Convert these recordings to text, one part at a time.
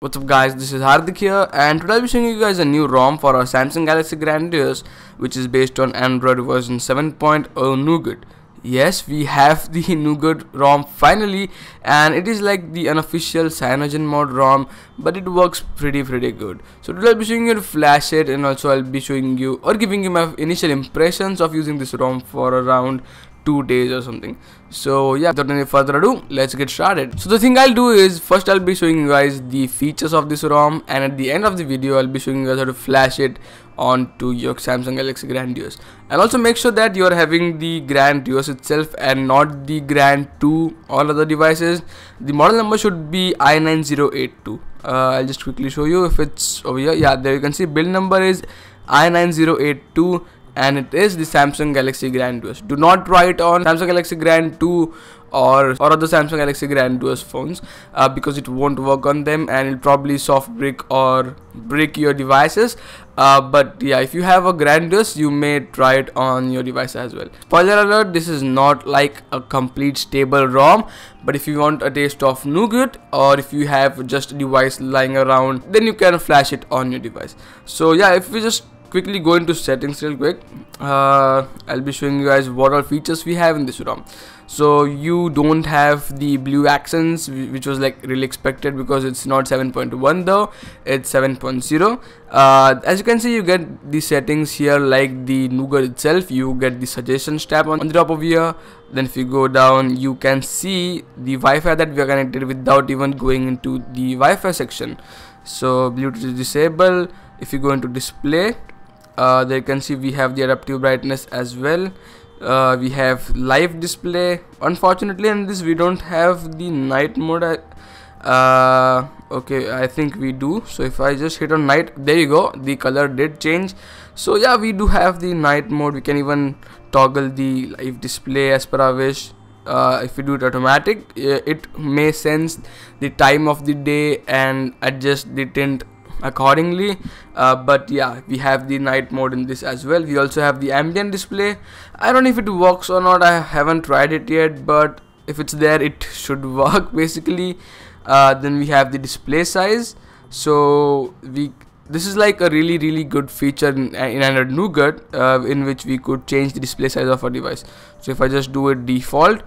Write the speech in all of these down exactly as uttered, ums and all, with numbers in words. What's up guys, this is Hardik here and today I'll be showing you guys a new ROM for our Samsung Galaxy Grand Duos, which is based on Android version seven point oh Nougat. Yes, we have the Nougat ROM finally, and it is like the unofficial CyanogenMod ROM, but it works pretty pretty good. So today I'll be showing you to flash it, and also I'll be showing you or giving you my initial impressions of using this ROM for around two days or something. So yeah, without any further ado, let's get started. So the thing I'll do is, first I'll be showing you guys the features of this ROM, and at the end of the video I'll be showing you guys how to flash it onto your Samsung Galaxy Grand Duos. And also make sure that you're having the Grand Duos itself and not the Grand two or other devices. The model number should be i nine zero eight two. uh, I'll just quickly show you if it's over here. Yeah, there you can see build number is i nine zero eight two and it is the Samsung Galaxy Grand Duos. Do not try it on Samsung Galaxy Grand two or, or other Samsung Galaxy Grand Duos phones, uh, because it won't work on them and it'll probably soft brick or brick your devices. Uh, but yeah, if you have a Grand Duos, you may try it on your device as well. Spoiler alert, this is not like a complete stable ROM, but if you want a taste of Nougat or if you have just a device lying around, then you can flash it on your device. So yeah, if we just quickly go into settings real quick, uh, I'll be showing you guys what all features we have in this ROM. So you don't have the blue accents, which was like really expected because it's not seven point one, though it's seven point oh. Uh, as you can see, you get the settings here, like the Nougat itself. You get the suggestions tab on, on the top of here. Then if you go down, you can see the Wi-Fi that we are connected without even going into the Wi-Fi section. So Bluetooth is disabled. If you go into display, Uh, there you can see we have the adaptive brightness as well. Uh, we have live display. Unfortunately in this we don't have the night mode. Uh, okay, I think we do. So if I just hit on night, there you go, the color did change. So yeah, we do have the night mode. We can even toggle the live display as per our wish. Uh, if you do it automatic, it may sense the time of the day and adjust the tint accordingly. Uh, but yeah, we have the night mode in this as well. We also have the ambient display. I don't know if it works or not, I haven't tried it yet, but if it's there it should work basically. Uh, then we have the display size. So we this is like a really really good feature in, in Android Nougat, uh, in which we could change the display size of our device. So if I just do it default,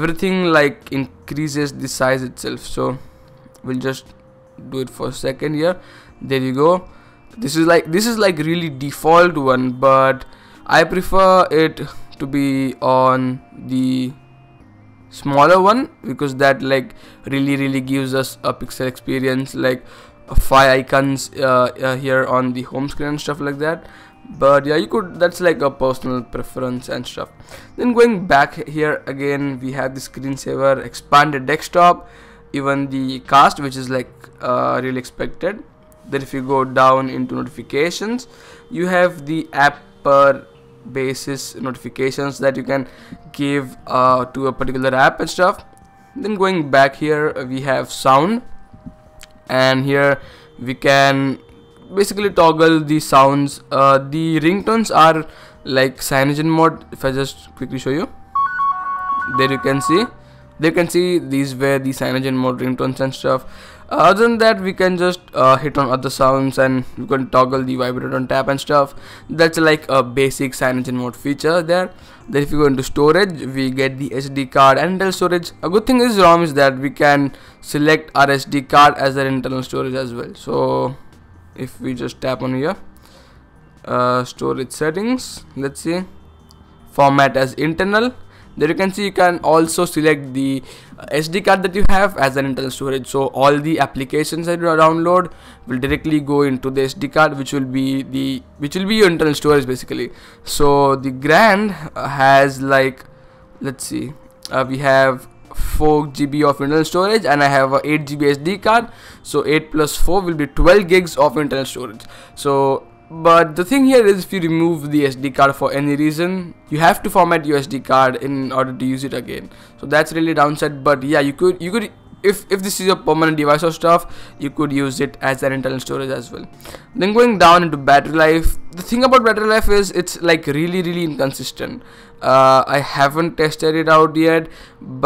everything like increases the size itself. So we'll just do it for a second here. There you go. This is like this is like really default one, but I prefer it to be on the smaller one, because that like really really gives us a Pixel experience, like uh, five icons uh, uh, here on the home screen and stuff like that. But yeah, you could, that's like a personal preference and stuff. Then going back here again, we have the screensaver, expanded desktop, even the cast, which is like uh, really expected. Then if you go down into notifications, you have the app per basis notifications that you can give uh, to a particular app and stuff. Then going back here, we have sound, and here we can basically toggle the sounds. Uh, the ringtones are like CyanogenMod. If I just quickly show you, there you can see They can see these were the CyanogenMod ringtones and stuff. Uh, other than that, we can just uh, hit on other sounds and you can toggle the vibrate on tap and stuff. That's like a basic CyanogenMod feature there. Then if you go into storage, we get the S D card and internal storage. A good thing is ROM is that we can select our S D card as our internal storage as well. So if we just tap on here, uh, storage settings, let's see, format as internal. There you can see you can also select the S D card that you have as an internal storage. So all the applications that you download will directly go into the S D card, which will be the which will be your internal storage basically. So the Grand has like, let's see, uh, we have four G B of internal storage, and I have a eight G B S D card. So eight plus four will be twelve gigs of internal storage. So but the thing here is, if you remove the S D card for any reason, you have to format your S D card in order to use it again. So that's really downside. But yeah, you could you could if if this is a permanent device or stuff, you could use it as an internal storage as well. Then going down into battery life, the thing about battery life is it's like really really inconsistent. Uh, I haven't tested it out yet,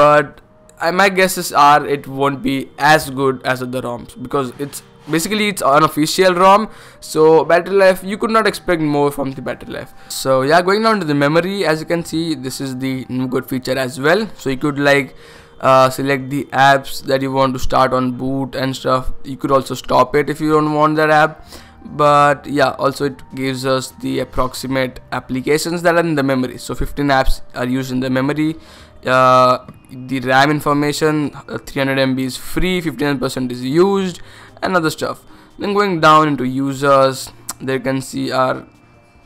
but I, my guesses are it won't be as good as other ROMs, because it's basically it's an official ROM, so battery life, you could not expect more from the battery life. So yeah, going down to the memory, as you can see, this is the Nougat feature as well. So you could like uh, select the apps that you want to start on boot and stuff. You could also stop it if you don't want that app. But yeah, also it gives us the approximate applications that are in the memory. So fifteen apps are used in the memory. Uh, the RAM information, uh, three hundred M B is free, fifty-nine percent is used, and other stuff. Then going down into users, there you can see our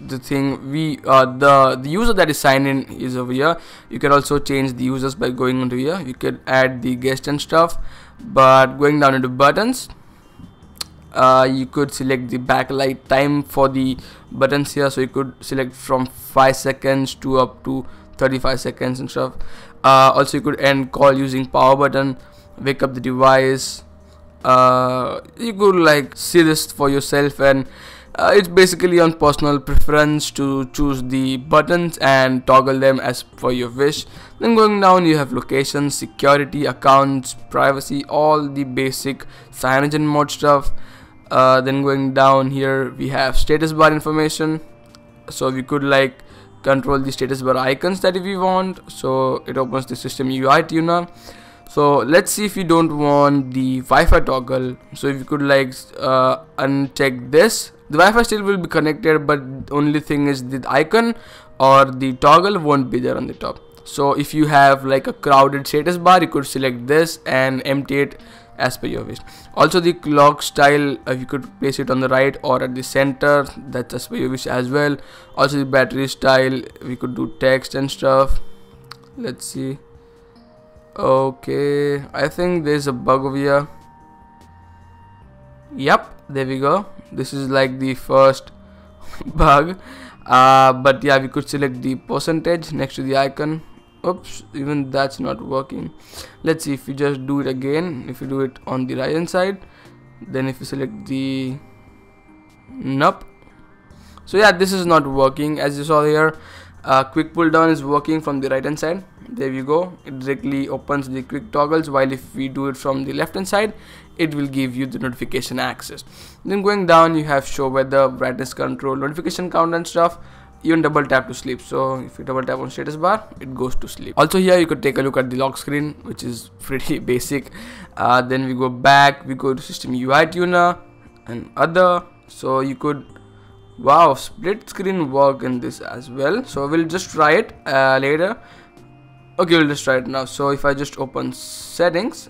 the thing we uh, the the user that is signed in is over here. You can also change the users by going into here. You can add the guest and stuff. But going down into buttons, uh, you could select the backlight time for the buttons here. So you could select from five seconds to up to thirty-five seconds and stuff. Uh, also you could end call using power button, wake up the device. Uh, you could like see this for yourself, and uh, it's basically on personal preference to choose the buttons and toggle them as per your wish. Then going down, you have location, security, accounts, privacy, all the basic CyanogenMod stuff. Uh, then going down here, we have status bar information, so we could like control the status bar icons that if you want. So it opens the system U I tuner. So let's see if you don't want the Wi-Fi toggle. So if you could like uh, uncheck this, the Wi-Fi still will be connected, but the only thing is the icon or the toggle won't be there on the top. So if you have like a crowded status bar, you could select this and empty it as per your wish. Also the clock style, uh, you could place it on the right or at the center, that's as per your wish as well. Also the battery style, we could do text and stuff. Let's see. Okay, I think there's a bug over here. Yep, there we go. This is like the first bug. Uh, but yeah, we could select the percentage next to the icon. Oops, even that's not working. Let's see if you just do it again. If you do it on the right hand side, then if you select the nope. So yeah, this is not working as you saw here. Uh, quick pull down is working from the right hand side. There you go, it directly opens the quick toggles, while if we do it from the left hand side, it will give you the notification access. Then going down, you have show weather, brightness control, notification count and stuff. Even double tap to sleep. So if you double tap on status bar, it goes to sleep. Also here you could take a look at the lock screen, which is pretty basic. Uh, then we go back, we go to system U I tuner and other. So you could, wow, split screen work in this as well. So we'll just try it uh, later. Okay, we'll just try it now. So if I just open settings,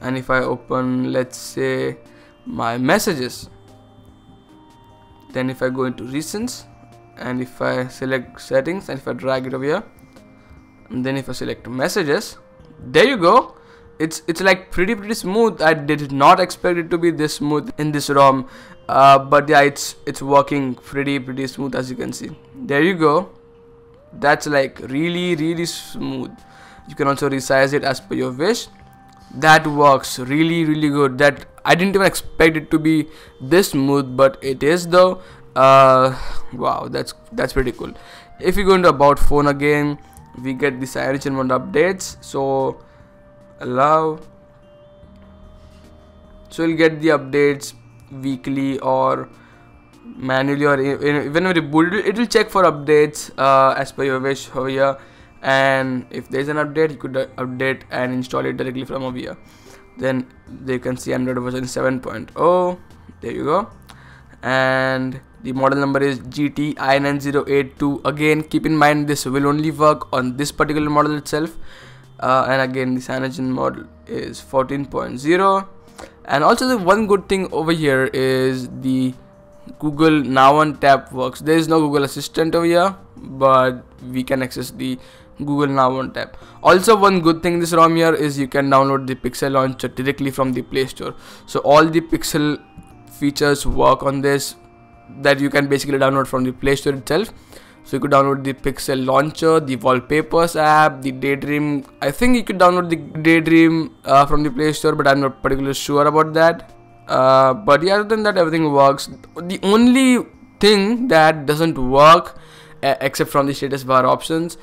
and if I open, let's say, my messages, then if I go into recents, and if I select settings, and if I drag it over here, and then if I select messages, there you go. It's it's like pretty pretty smooth. I did not expect it to be this smooth in this ROM, uh, but yeah, it's it's working pretty pretty smooth, as you can see. There you go. That's like really really smooth. You can also resize it as per your wish. That works really really good. That I didn't even expect it to be this smooth, but it is though. Uh, wow, that's that's pretty cool. If you go into about phone again, we get the CyanogenMod updates. So allow, so you'll get the updates weekly or manually, or whenever you boot it, it will check for updates uh, as per your wish over here. And if there's an update, you could update and install it directly from over here. Then they can see Android version seven point oh. There you go. And the model number is G T I nine zero eight two. Again, keep in mind this will only work on this particular model itself. Uh, and again, the CyanogenMod is fourteen point oh. And also the one good thing over here is the Google Now on Tap works. There is no Google Assistant over here, but we can access the Google Now on Tap. Also one good thing this ROM here is you can download the Pixel launcher directly from the Play Store. So all the Pixel features work on this, that you can basically download from the Play Store itself. So you could download the Pixel launcher, the wallpapers app, the Daydream. I think you could download the Daydream uh, from the Play Store, but I'm not particularly sure about that. Uh, but yeah, other than that, everything works. The only thing that doesn't work, uh, except from the status bar options,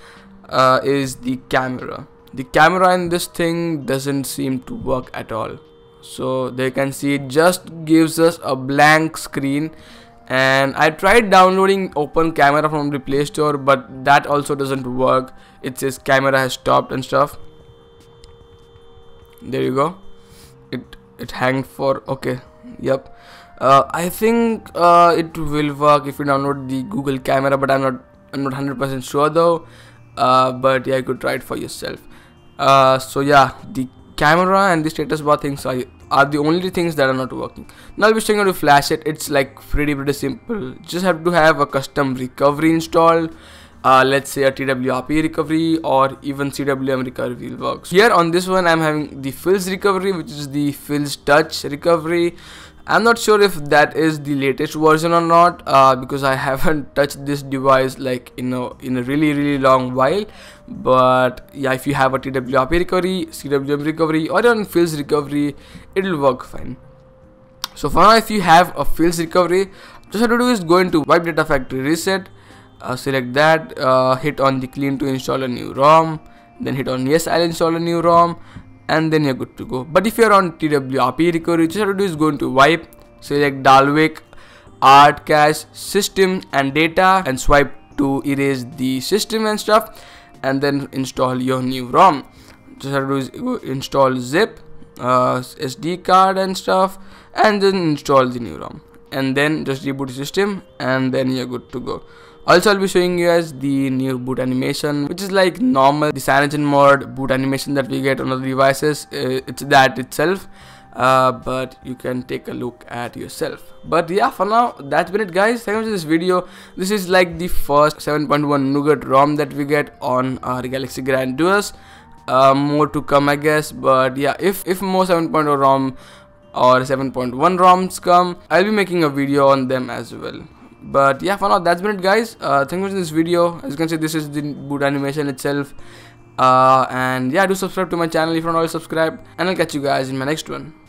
uh, is the camera. the camera in this thing doesn't seem to work at all. So they can see it just gives us a blank screen, and I tried downloading Open Camera from the Play Store, but that also doesn't work. It says camera has stopped and stuff. There you go, it it hanged for okay. Yep, uh, I think uh, it will work if you download the Google Camera, but I'm not I'm not one hundred percent sure though. Uh, but yeah, you could try it for yourself. Uh, so yeah, the camera and the status bar things are, are the only things that are not working. Now I'll be showing you how to flash it. It's like pretty pretty simple. Just have to have a custom recovery installed. Uh, let's say a T W R P recovery or even C W M recovery will work. So here on this one I'm having the Philz recovery, which is the Philz touch recovery. I'm not sure if that is the latest version or not, uh, because I haven't touched this device like you know in a really really long while. But yeah, if you have a T W R P recovery, C W M recovery or even Philz recovery, it'll work fine. So for now, if you have a Philz recovery, just have to do is go into wipe data factory reset. Uh, select that, uh, hit on the clean to install a new ROM, then hit on yes I'll install a new ROM, and then you're good to go. But if you're on T W R P recovery, just have to do is go into wipe, select Dalvik, art cache, system and data, and swipe to erase the system and stuff, and then install your new ROM. Just have to do is go install zip, uh, S D card and stuff, and then install the new ROM, and then just reboot the system, and then you're good to go. Also, I'll be showing you guys the new boot animation, which is like normal, the CyanogenMod boot animation that we get on other devices. It's that itself, uh, but you can take a look at yourself. But yeah, for now, that's been it, guys. Thank you for this video. This is like the first seven point one Nougat ROM that we get on our Galaxy Grand Duos. Uh, more to come, I guess. But yeah, if if more seven point oh ROM or seven point one ROMs come, I'll be making a video on them as well. But yeah, for now, that's been it, guys. Uh, thanks for watching this video. As you can see, this is the boot animation itself. Uh, and yeah, do subscribe to my channel if you're not already subscribed. And I'll catch you guys in my next one.